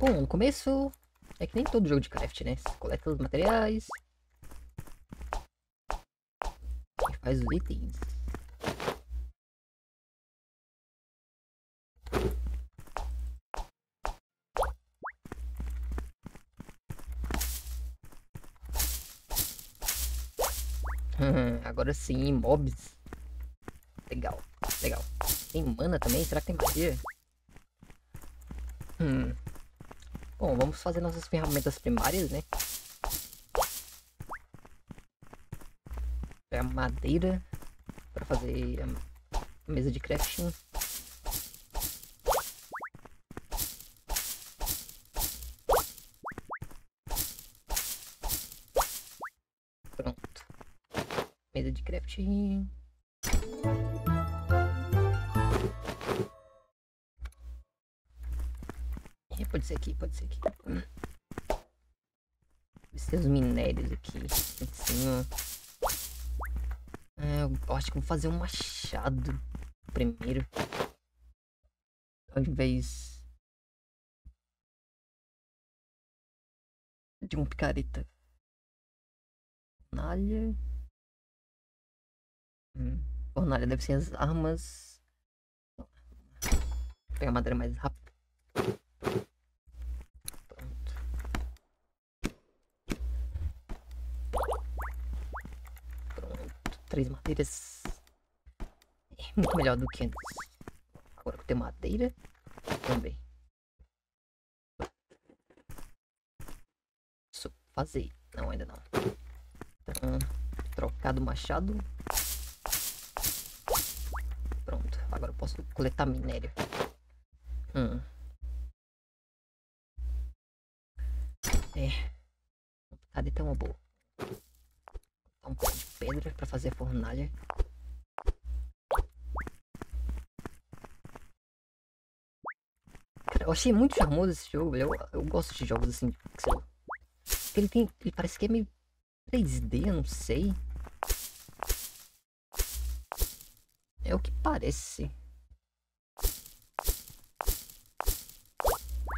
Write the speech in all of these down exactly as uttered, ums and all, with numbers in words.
com um começo. É que nem todo jogo de craft, né? Você coleta os materiais e faz os itens. Agora sim, mobs. Legal, legal. Tem mana também? Será que tem magia? Hum. Bom, vamos fazer nossas ferramentas primárias, né? É madeira para fazer a mesa de crafting. Pronto. Mesa de crafting. Pode ser aqui, pode ser aqui. Preciso dos minérios aqui. Em cima. Ah, eu acho que vou fazer um machado primeiro. Ao invés de um picareta. Fornalha. Hum, fornalha deve ser as armas. Vou pegar a madeira mais rápido. Três madeiras é muito melhor do que antes. Agora que eu tenho madeira também. Isso, fazer. Não, ainda não. Então, trocar do machado. Pronto. Agora eu posso coletar minério. Hum. É. Cadê tá uma boa? Um pouco de pedra para fazer a fornalha. Cara, eu achei muito charmoso esse jogo. Eu, eu gosto de jogos assim. Ele tem, ele parece que é meio três D, eu não sei. É o que parece.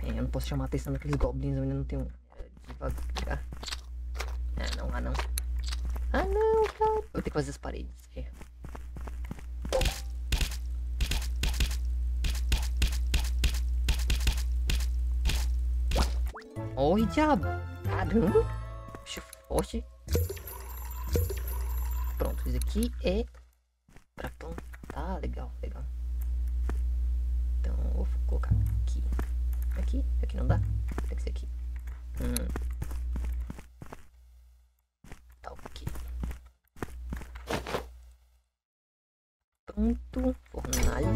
É, eu não posso chamar a atenção daqueles goblins. Eu ainda não tenho. Ah, não, ah, não. Ah não, cara. Eu tenho que fazer as paredes. É. Oi, diabo. Caramba. Bicho forte. Pronto, isso aqui é pra plantar. Legal, legal. Então, vou colocar aqui. Aqui? Aqui não dá? Tem que ser aqui. Hum. Pronto, fornalha.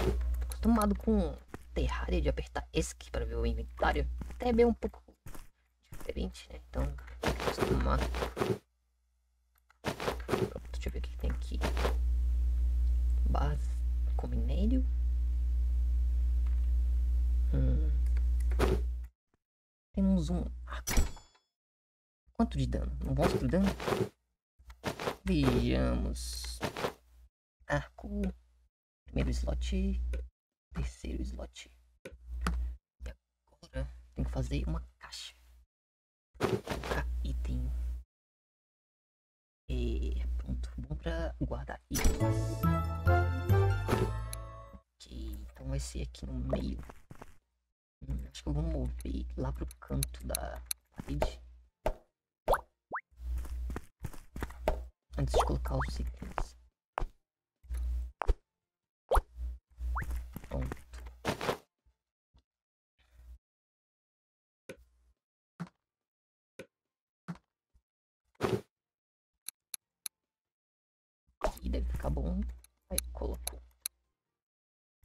Tô acostumado com Terraria de apertar ESC para ver o inventário. Até é bem um pouco diferente, né? Então, tem que acostumar. Pronto, deixa eu ver o que tem aqui. Base com minério. Hum. Temos um arco. Quanto de dano? Não gosto de dano? Vejamos. Arco. Primeiro slot. Terceiro slot. E agora tem que fazer uma caixa. Colocar item. E pronto. Bom pra guardar itens. Ok. Então vai ser aqui no meio. Hum, acho que eu vou mover lá pro canto da parede. Antes de colocar os itens. Pronto. Aqui deve ficar bom. Aí coloco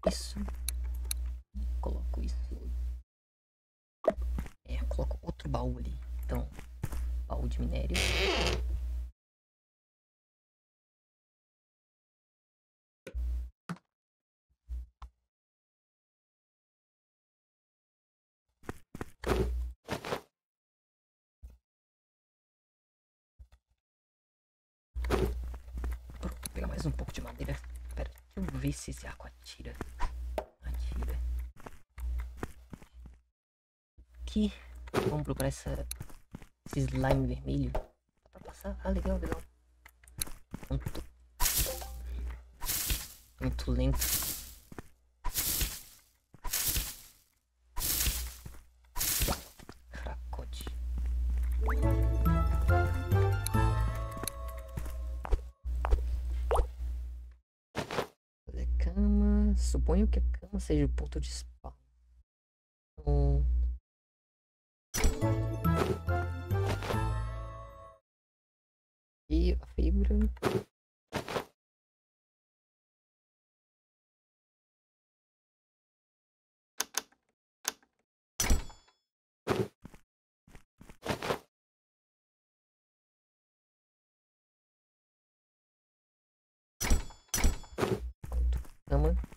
isso. Coloco isso. É, eu coloco outro baú ali. Então, baú de minério. Um pouco de madeira. Espera, deixa eu ver se esse arco atira. Atira. aqui. Vamos procurar essa, esse slime vermelho. Dá pra passar? Ah, legal, legal. Muito, muito lento. Cracote. Olha a cama. Suponho que a cama seja o ponto de spawn. Então... E a fibra. Pronto. Cama.